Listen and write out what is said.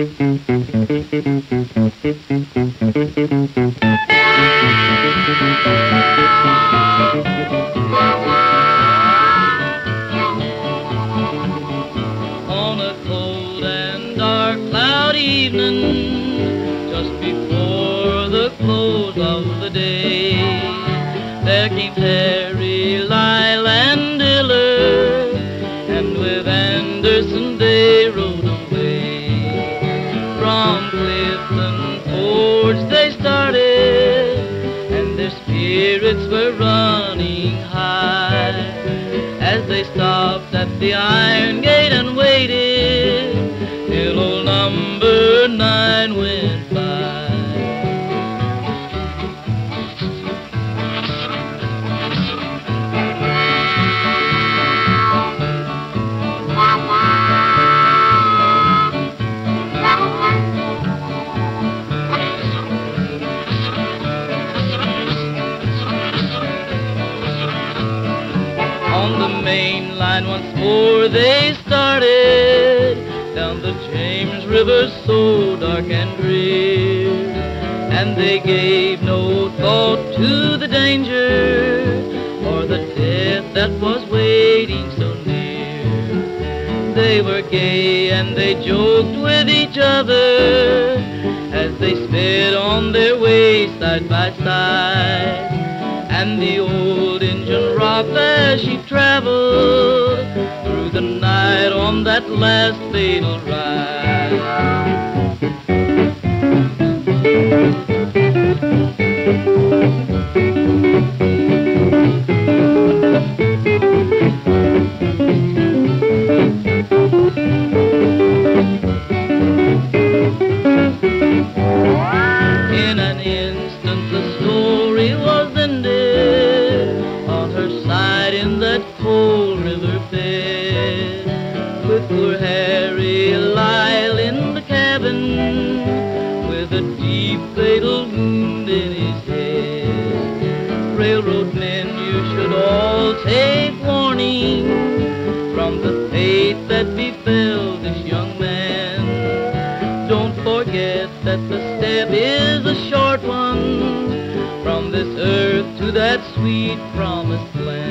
On a cold and dark, cloud evening, just before the close of the day, there came Harry, Lyle, and Diller, and with Anderson they rode away. From Clifton Forge they started, and their spirits were running high, as they stopped at the iron gate and waited till old number 9 went by. On the main line once more they started, down the James River so dark and drear, and they gave no thought to the danger or the death that was waiting so near. They were gay and they joked with each other as they sped on their way side by side, and the old engine rocked as she traveled through the night on that last fatal ride. In an instant the story was ended, in that cold river bed, with poor Harry Lyle in the cabin, with a deep fatal wound in his head. Railroad men, you should all take warning from the fate that befell this young man. Don't forget that the step is a short one from this earth to that sweet promised land.